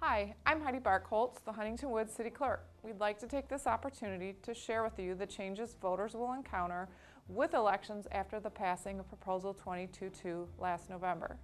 Hi, I'm Heidi Barkholtz, the Huntington Woods City Clerk. We'd like to take this opportunity to share with you the changes voters will encounter with elections after the passing of Proposal 22-2 last November.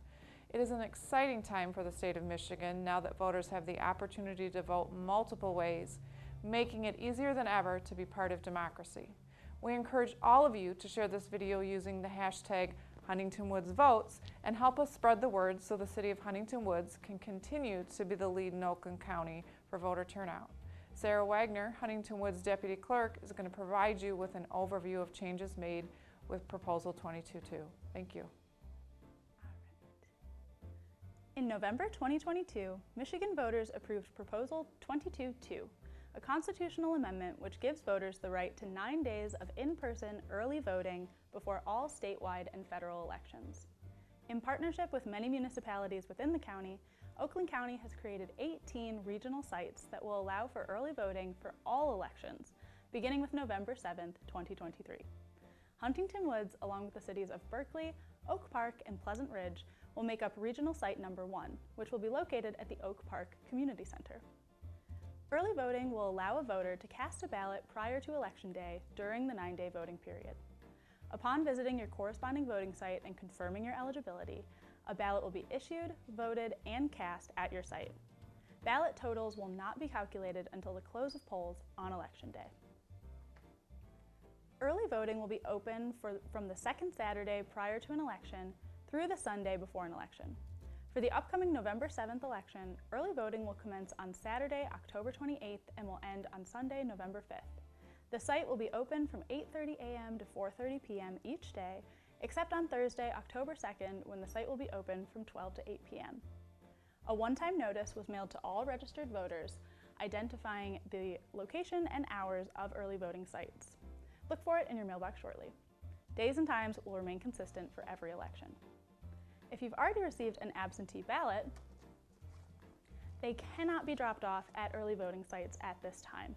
It is an exciting time for the state of Michigan now that voters have the opportunity to vote multiple ways, making it easier than ever to be part of democracy. We encourage all of you to share this video using the hashtag HuntingtonWoodsVotes and help us spread the word so the City of Huntington Woods can continue to be the lead in Oakland County for voter turnout. Sarah Wagner, Huntington Woods Deputy Clerk, is going to provide you with an overview of changes made with Proposal 22-2. Thank you. All right. In November 2022, Michigan voters approved Proposal 22-2, a constitutional amendment which gives voters the right to 9 days of in-person early voting before all statewide and federal elections. In partnership with many municipalities within the county, Oakland County has created 18 regional sites that will allow for early voting for all elections, beginning with November 7th, 2023. Huntington Woods, along with the cities of Berkeley, Oak Park, and Pleasant Ridge, will make up regional site number 1, which will be located at the Oak Park Community Center. Early voting will allow a voter to cast a ballot prior to Election Day during the 9-day voting period. Upon visiting your corresponding voting site and confirming your eligibility, a ballot will be issued, voted, and cast at your site. Ballot totals will not be calculated until the close of polls on Election Day. Early voting will be open from the second Saturday prior to an election through the Sunday before an election. For the upcoming November 7th election, early voting will commence on Saturday, October 28th, and will end on Sunday, November 5th. The site will be open from 8:30 a.m. to 4:30 p.m. each day, except on Thursday, October 2nd, when the site will be open from 12 to 8 p.m. A one-time notice was mailed to all registered voters, identifying the location and hours of early voting sites. Look for it in your mailbox shortly. Days and times will remain consistent for every election. If you've already received an absentee ballot, they cannot be dropped off at early voting sites at this time.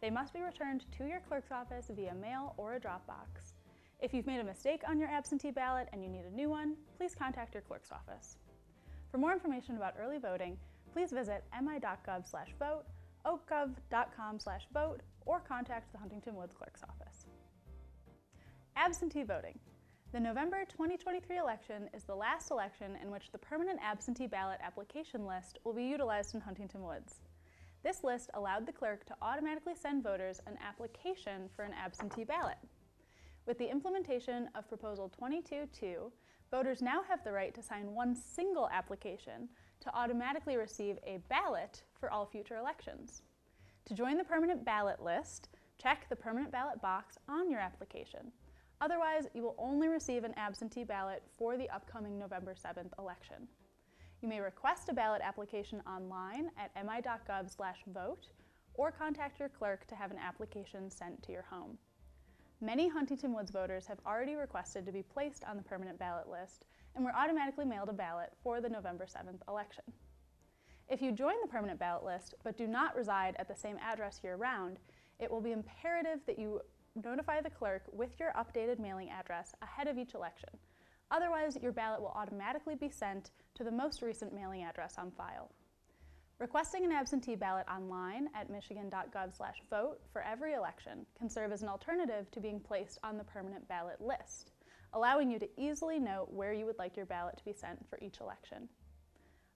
They must be returned to your clerk's office via mail or a drop box. If you've made a mistake on your absentee ballot and you need a new one, please contact your clerk's office. For more information about early voting, please visit mi.gov/vote, oakgov.com/vote, or contact the Huntington Woods Clerk's Office. Absentee voting. The November 2023 election is the last election in which the permanent absentee ballot application list will be utilized in Huntington Woods. This list allowed the clerk to automatically send voters an application for an absentee ballot. With the implementation of Proposal 22-2, voters now have the right to sign one single application to automatically receive a ballot for all future elections. To join the permanent ballot list, check the permanent ballot box on your application. Otherwise, you will only receive an absentee ballot for the upcoming November 7th election. You may request a ballot application online at mi.gov/vote or contact your clerk to have an application sent to your home. Many Huntington Woods voters have already requested to be placed on the permanent ballot list and were automatically mailed a ballot for the November 7th election. If you join the permanent ballot list but do not reside at the same address year-round, it will be imperative that you notify the clerk with your updated mailing address ahead of each election. Otherwise, your ballot will automatically be sent to the most recent mailing address on file. Requesting an absentee ballot online at michigan.gov/vote for every election can serve as an alternative to being placed on the permanent ballot list, allowing you to easily note where you would like your ballot to be sent for each election.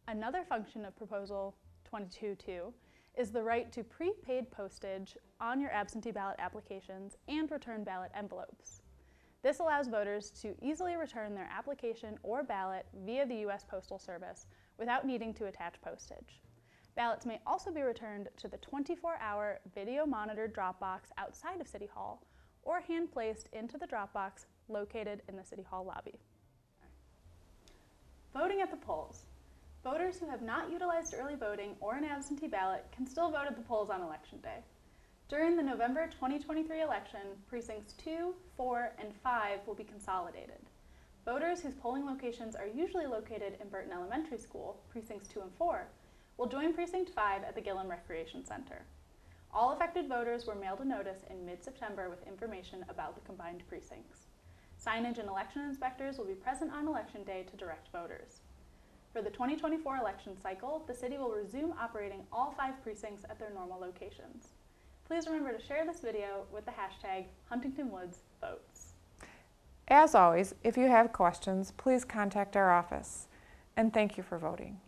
Another function of Proposal 22-2 is the right to prepaid postage on your absentee ballot applications and return ballot envelopes. This allows voters to easily return their application or ballot via the U.S. Postal Service without needing to attach postage. Ballots may also be returned to the 24-hour video-monitored drop box outside of City Hall or hand-placed into the drop box located in the City Hall lobby. Voting at the polls. Voters who have not utilized early voting or an absentee ballot can still vote at the polls on Election Day. During the November 2023 election, precincts 2, 4, and 5 will be consolidated. Voters whose polling locations are usually located in Burton Elementary School, precincts 2 and 4, will join precinct 5 at the Gillam Recreation Center. All affected voters were mailed a notice in mid-September with information about the combined precincts. Signage and election inspectors will be present on Election Day to direct voters. For the 2024 election cycle, the city will resume operating all 5 precincts at their normal locations. Please remember to share this video with the hashtag HuntingtonWoodsVotes. As always, if you have questions, please contact our office. And thank you for voting.